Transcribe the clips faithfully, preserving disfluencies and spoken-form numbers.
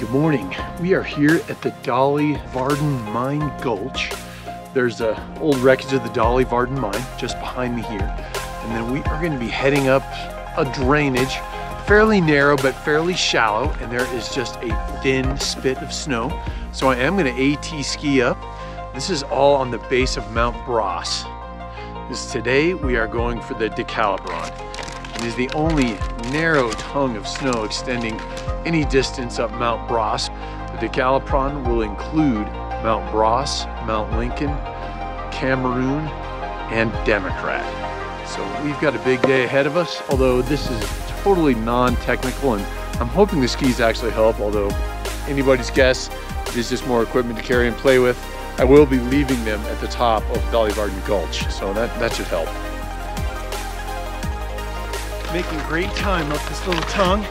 Good morning. We are here at the Dolly Varden Mine Gulch. There's a old wreckage of the Dolly Varden Mine just behind me here. And then we are going to be heading up a drainage, fairly narrow but fairly shallow, and there is just a thin spit of snow. So I am going to AT ski up. This is all on the base of Mount Bross. Because today we are going for the Decalibron. It is the only narrow tongue of snow extending any distance up Mount Bross. The Decalibron will include Mount Bross, Mount Lincoln, Cameroon, and Democrat. So we've got a big day ahead of us, although this is totally non-technical, and I'm hoping the skis actually help, although anybody's guess is just more equipment to carry and play with. I will be leaving them at the top of Dolly Varden Gulch, so that, that should help. Making great time up this little tongue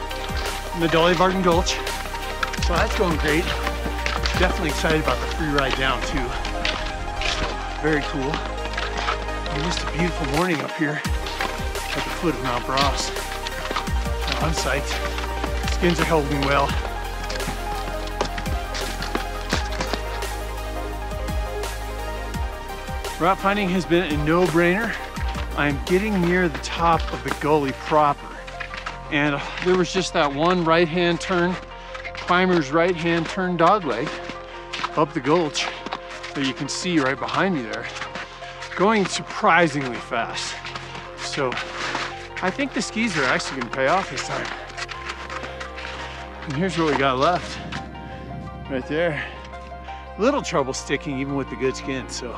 in the Dolly Varden Gulch. So that's going great. Definitely excited about the free ride down too. Very cool. And just a beautiful morning up here at the foot of Mount Bross. I'm psyched. Skins are holding well. Route finding has been a no-brainer. I'm getting near the top of the gully proper, and there was just that one right-hand turn, climber's right-hand turn dogleg up the gulch that you can see right behind me there, going surprisingly fast. So I think the skis are actually going to pay off this time. And here's what we got left, right there. Little trouble sticking even with the good skin, so,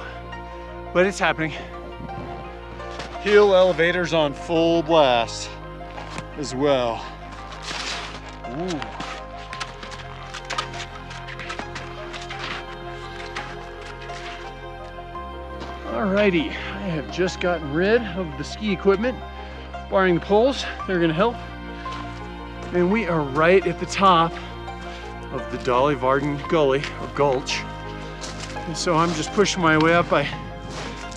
but it's happening. Hill elevators on full blast as well. Ooh. Alrighty, I have just gotten rid of the ski equipment, barring the poles, they're gonna help. And we are right at the top of the Dolly Varden Gully or Gulch. And so I'm just pushing my way up. I,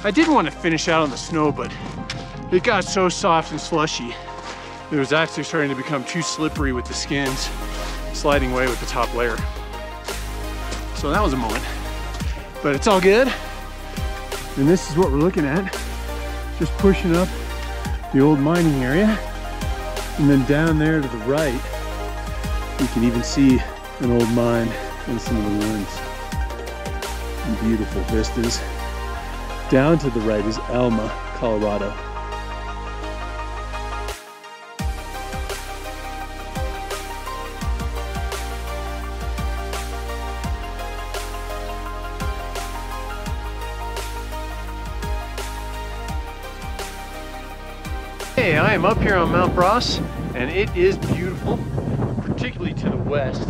I did want to finish out on the snow, but it got so soft and slushy, it was actually starting to become too slippery with the skins, sliding away with the top layer. So that was a moment, but it's all good. And this is what we're looking at. Just pushing up the old mining area. And then down there to the right, you can even see an old mine and some of the ruins. And beautiful vistas. Down to the right is Alma, Colorado. Hey, I am up here on Mount Bross, and it is beautiful, particularly to the west.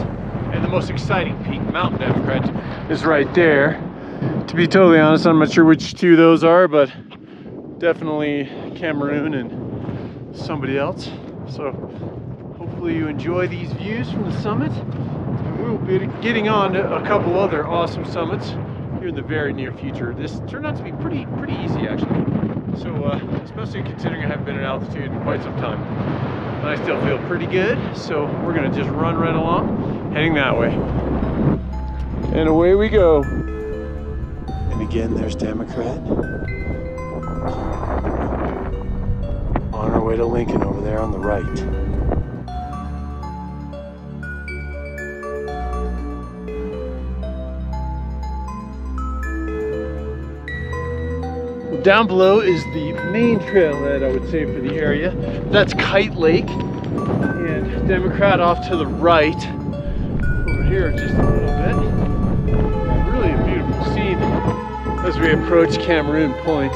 And the most exciting peak, Mount Democrat, is right there. To be totally honest, I'm not sure which two those are, but definitely Cameroon and somebody else. So hopefully you enjoy these views from the summit. And we'll be getting on to a couple other awesome summits here in the very near future. This turned out to be pretty, pretty easy actually. So uh, especially considering I haven't been at altitude in quite some time. And I still feel pretty good. So we're gonna just run right along, heading that way. And away we go. And again, there's Democrat. On our way. way to Lincoln over there on the right. Down below is the main trailhead, I would say, for the area. That's Kite Lake, and Democrat off to the right. Over here just a little bit. Really a beautiful scene as we approach Cameron Point.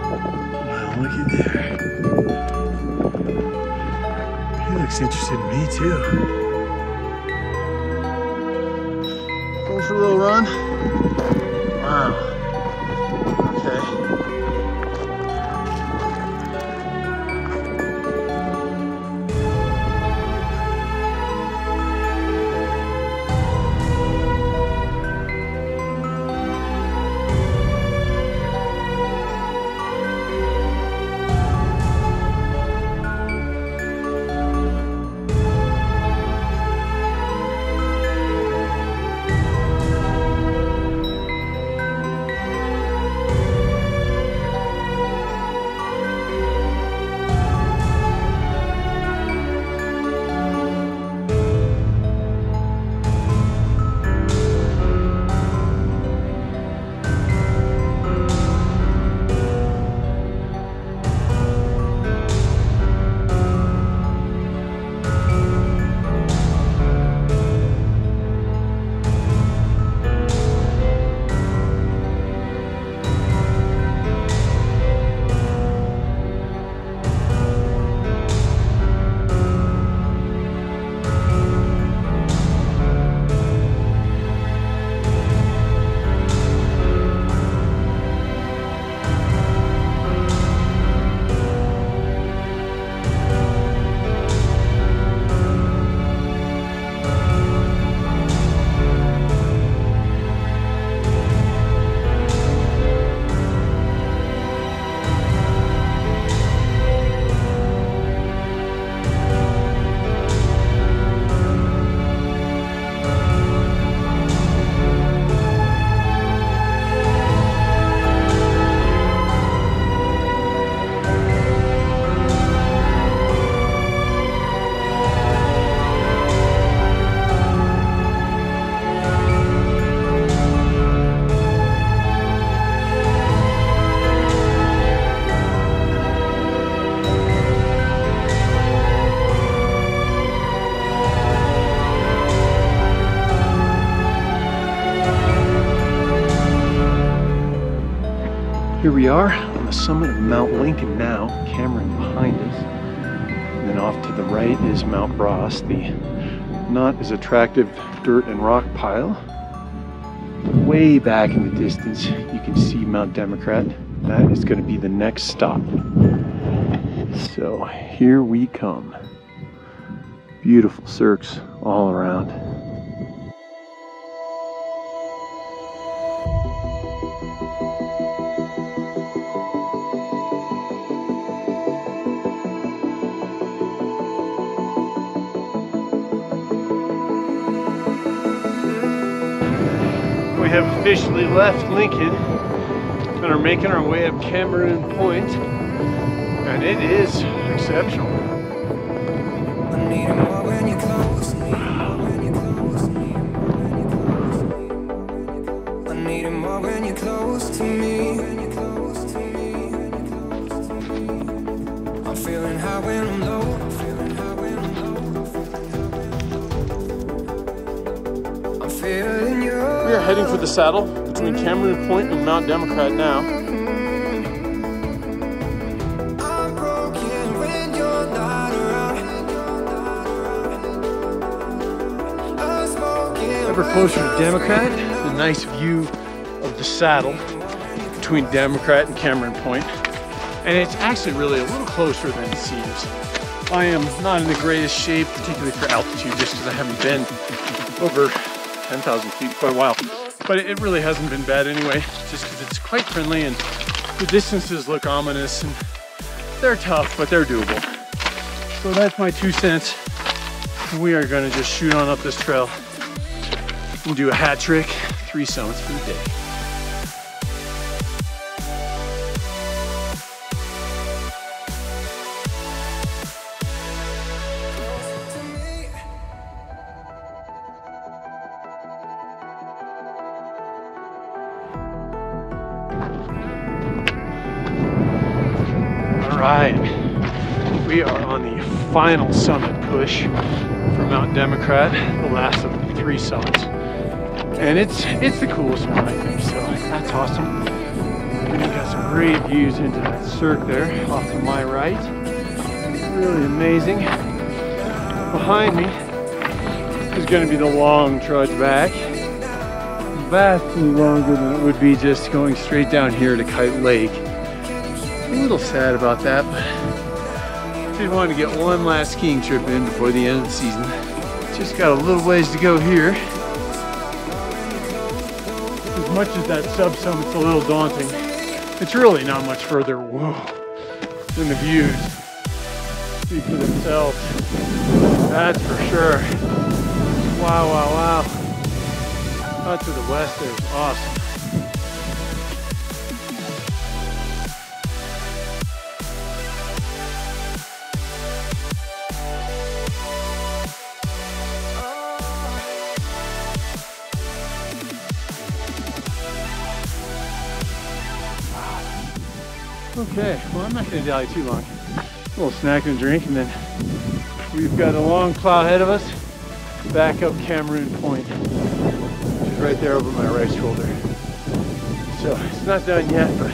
Wow, look at there. He looks interested in me too. For a little run. Wow. Here we are on the summit of Mount Lincoln now, Cameron behind us. And then off to the right is Mount Bross, the not as attractive dirt and rock pile. Way back in the distance, you can see Mount Democrat. That is going to be the next stop. So here we come. Beautiful cirques all around. We have officially left Lincoln and are making our way up Cameron Point, and it is exceptional. I'm feeling high when I'm low. I'm feeling high when I'm low. I'm feeling. We are heading for the saddle between Cameron Point and Mount Democrat now. Ever closer to Democrat, the nice view of the saddle between Democrat and Cameron Point. And it's actually really a little closer than it seems. I am not in the greatest shape, particularly for altitude, just because I haven't been over ten thousand feet, quite a while. But it really hasn't been bad anyway, just because it's quite friendly and the distances look ominous and they're tough, but they're doable. So that's my two cents. We are gonna just shoot on up this trail. We'll do a hat trick, three summits for the day. All right, we are on the final summit push for Mount Democrat, the last of the three summits. And it's it's the coolest one, I think, so that's awesome. And we got some great views into that cirque there off to my right. Really amazing. Behind me is going to be the long trudge back. Vastly longer than it would be just going straight down here to Kite Lake. A little sad about that, but I did want to get one last skiing trip in before the end of the season. Just got a little ways to go here. As much as that sub-summit's a little daunting, it's really not much further, whoa, than the views speak for themselves. That's for sure. Wow, wow, wow. Out to the west is awesome. Okay, well, I'm not going to dally too long. A little snack and drink, and then we've got a long plow ahead of us back up Cameroon Point, which is right there over my right shoulder. So it's not done yet, but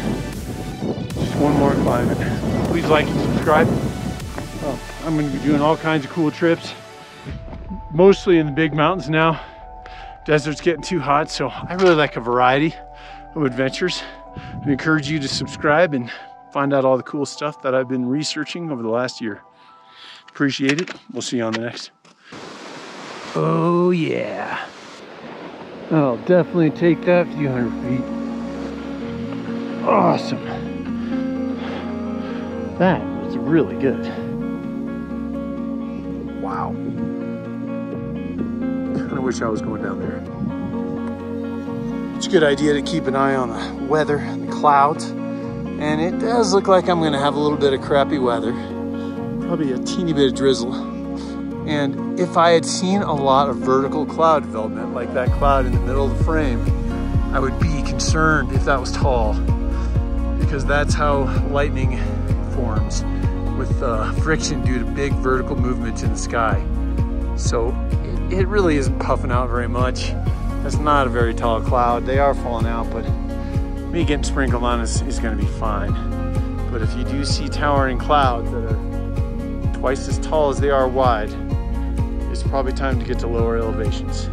just one more climb. Please like and subscribe. Oh, I'm going to be doing all kinds of cool trips, mostly in the big mountains now. Desert's getting too hot, so I really like a variety of adventures. I encourage you to subscribe and find out all the cool stuff that I've been researching over the last year. Appreciate it. We'll see you on the next. Oh yeah. I'll definitely take that few hundred feet. Awesome. That was really good. Wow. I wish I was going down there. It's a good idea to keep an eye on the weather and the clouds, and it does look like I'm gonna have a little bit of crappy weather, probably a teeny bit of drizzle. And if I had seen a lot of vertical cloud development, like that cloud in the middle of the frame, I would be concerned if that was tall, because that's how lightning forms, with uh, friction due to big vertical movements in the sky. So it, it really isn't puffing out very much. That's not a very tall cloud. They are falling out, but me getting sprinkled on is, is going to be fine. But if you do see towering clouds that are twice as tall as they are wide, it's probably time to get to lower elevations.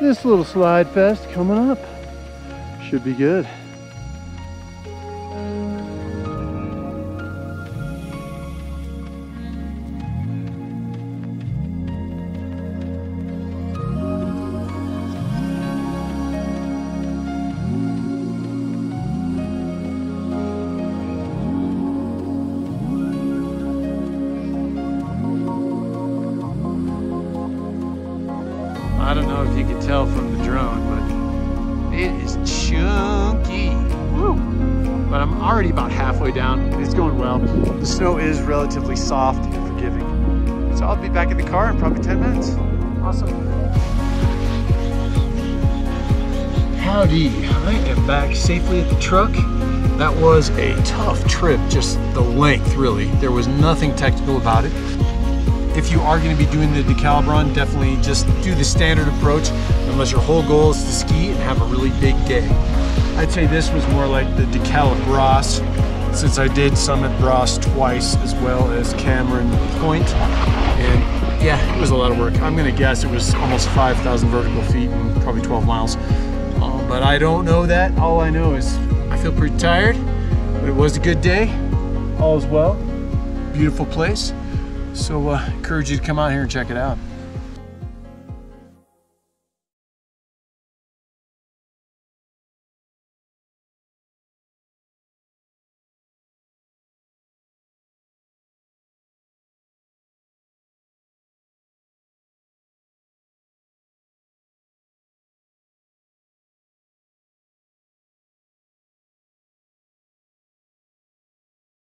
This little slide fest coming up should be good. I don't know if you can tell from the drone, but it is chunky. Woo. But I'm already about halfway down. It's going well. The snow is relatively soft and forgiving. So I'll be back in the car in probably ten minutes. Awesome. Howdy, I am back safely at the truck. That was a tough trip, just the length really. There was nothing technical about it. If you are going to be doing the Decalibron, definitely just do the standard approach unless your whole goal is to ski and have a really big day. I'd say this was more like the Decalibros, since I did Summit Bross twice as well as Cameron Point. And yeah, it was a lot of work. I'm going to guess it was almost five thousand vertical feet and probably twelve miles. Uh, but I don't know that. All I know is I feel pretty tired, but it was a good day. All's well. Beautiful place. So uh, encourage you to come out here and check it out.